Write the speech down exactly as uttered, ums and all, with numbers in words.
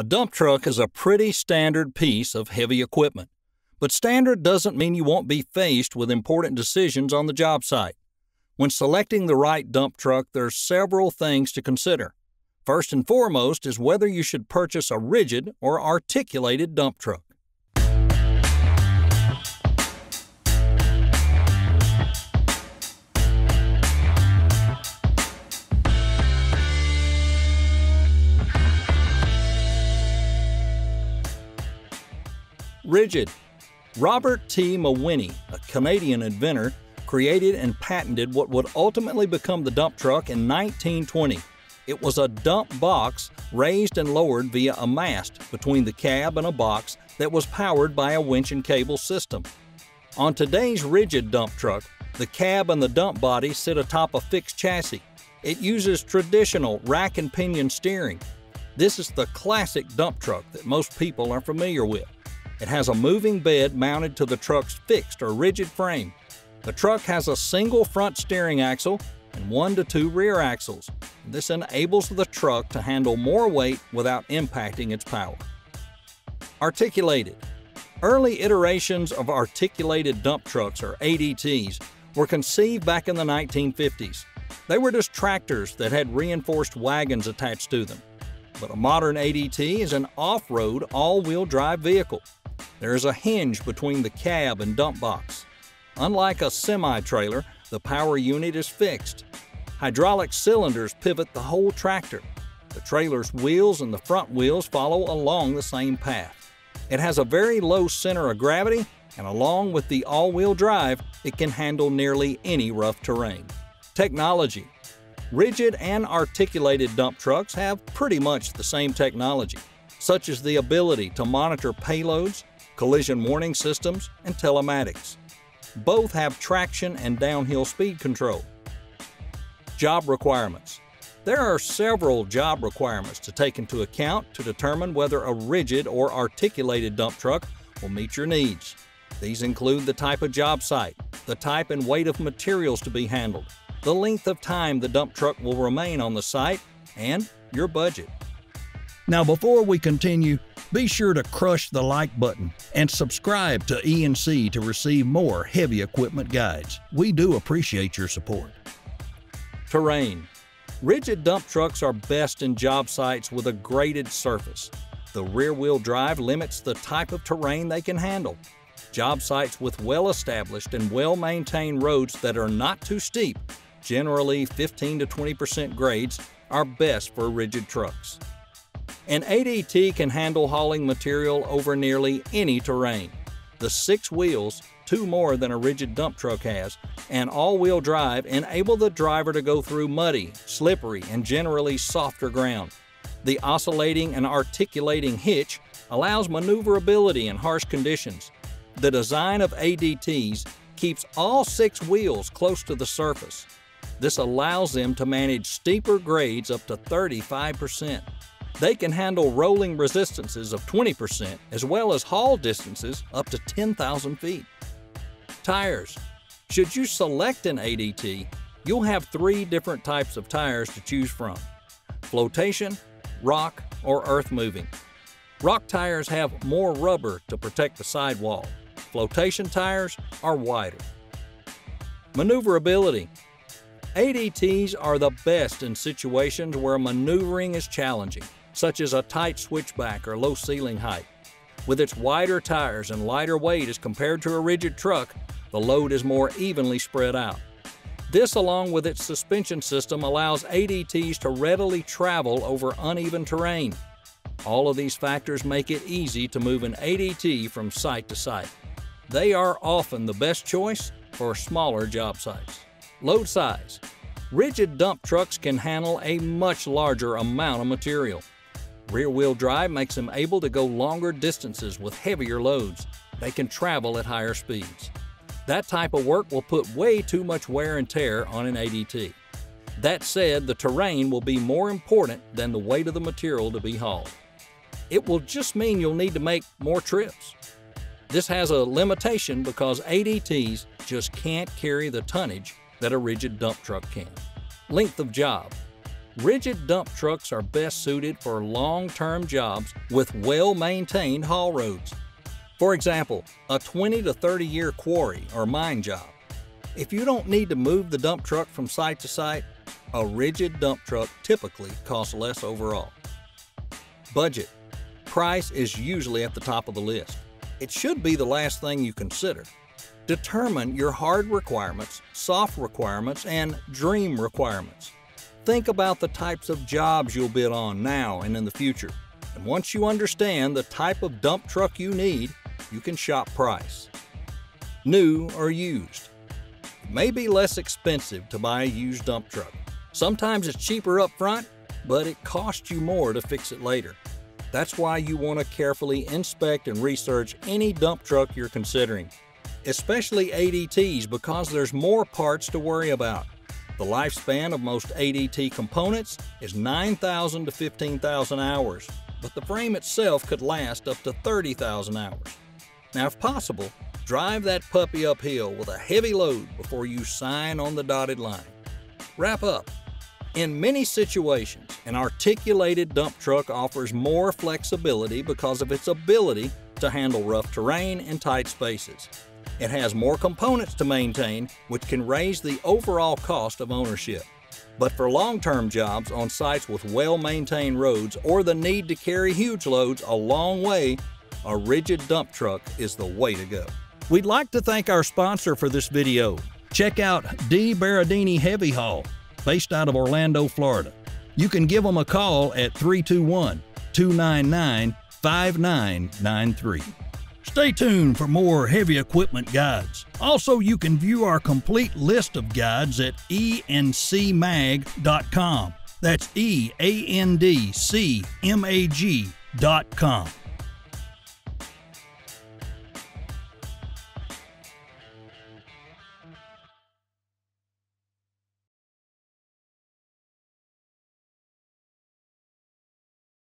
A dump truck is a pretty standard piece of heavy equipment, but standard doesn't mean you won't be faced with important decisions on the job site. When selecting the right dump truck, there's several things to consider. First and foremost is whether you should purchase a rigid or articulated dump truck. Rigid. Robert T. Mawinney, a Canadian inventor, created and patented what would ultimately become the dump truck in nineteen twenty. It was a dump box raised and lowered via a mast between the cab and a box that was powered by a winch and cable system. On today's rigid dump truck, the cab and the dump body sit atop a fixed chassis. It uses traditional rack and pinion steering. This is the classic dump truck that most people are familiar with. It has a moving bed mounted to the truck's fixed or rigid frame. The truck has a single front steering axle and one to two rear axles. This enables the truck to handle more weight without impacting its power. Articulated. Early iterations of articulated dump trucks, or A D Ts, were conceived back in the nineteen fifties. They were just tractors that had reinforced wagons attached to them. But a modern A D T is an off-road, all-wheel drive vehicle. There is a hinge between the cab and dump box. Unlike a semi-trailer, the power unit is fixed. Hydraulic cylinders pivot the whole tractor. The trailer's wheels and the front wheels follow along the same path. It has a very low center of gravity, and along with the all-wheel drive, it can handle nearly any rough terrain. Technology. Rigid and articulated dump trucks have pretty much the same technology, such as the ability to monitor payloads, collision warning systems, and telematics. Both have traction and downhill speed control. Job requirements. There are several job requirements to take into account to determine whether a rigid or articulated dump truck will meet your needs. These include the type of job site, the type and weight of materials to be handled, the length of time the dump truck will remain on the site, and your budget. Now, before we continue, be sure to crush the like button and subscribe to E and C to receive more heavy equipment guides. We do appreciate your support. Terrain. Rigid dump trucks are best in job sites with a graded surface. The rear-wheel drive limits the type of terrain they can handle. Job sites with well-established and well-maintained roads that are not too steep, generally fifteen to twenty percent grades, are best for rigid trucks. An A D T can handle hauling material over nearly any terrain. The six wheels, two more than a rigid dump truck has, and all-wheel drive enable the driver to go through muddy, slippery, and generally softer ground. The oscillating and articulating hitch allows maneuverability in harsh conditions. The design of A D Ts keeps all six wheels close to the surface. This allows them to manage steeper grades up to thirty-five percent. They can handle rolling resistances of twenty percent, as well as haul distances up to ten thousand feet. Tires. Should you select an A D T, you'll have three different types of tires to choose from: flotation, rock, or earth moving. Rock tires have more rubber to protect the sidewall. Flotation tires are wider. Maneuverability. A D Ts are the best in situations where maneuvering is challenging, such as a tight switchback or low ceiling height. With its wider tires and lighter weight as compared to a rigid truck, the load is more evenly spread out. This, along with its suspension system, allows A D Ts to readily travel over uneven terrain. All of these factors make it easy to move an A D T from site to site. They are often the best choice for smaller job sites. Load size. Rigid dump trucks can handle a much larger amount of material. Rear-wheel drive makes them able to go longer distances with heavier loads. They can travel at higher speeds. That type of work will put way too much wear and tear on an A D T. That said, the terrain will be more important than the weight of the material to be hauled. It will just mean you'll need to make more trips. This has a limitation because A D Ts just can't carry the tonnage that a rigid dump truck can. Length of job. Rigid dump trucks are best suited for long-term jobs with well-maintained haul roads. For example, a twenty to thirty year quarry or mine job. If you don't need to move the dump truck from site to site, a rigid dump truck typically costs less overall. Budget. Price is usually at the top of the list. It should be the last thing you consider. Determine your hard requirements, soft requirements, and dream requirements. Think about the types of jobs you'll bid on now and in the future. And once you understand the type of dump truck you need, you can shop price. New or used. It may be less expensive to buy a used dump truck. Sometimes it's cheaper up front, but it costs you more to fix it later. That's why you want to carefully inspect and research any dump truck you're considering, especially A D Ts, because there's more parts to worry about. The lifespan of most A D T components is nine thousand to fifteen thousand hours, but the frame itself could last up to thirty thousand hours. Now, if possible, drive that puppy uphill with a heavy load before you sign on the dotted line. Wrap up. In many situations, an articulated dump truck offers more flexibility because of its ability to handle rough terrain and tight spaces. It has more components to maintain, which can raise the overall cost of ownership. But for long-term jobs on sites with well-maintained roads or the need to carry huge loads a long way, a rigid dump truck is the way to go. We'd like to thank our sponsor for this video. Check out D. Berardini Heavy Haul, based out of Orlando, Florida. You can give them a call at three two one, two nine nine, five nine nine three. Stay tuned for more heavy equipment guides. Also, you can view our complete list of guides at e and c mag dot com. That's E A N D C M A G dot com.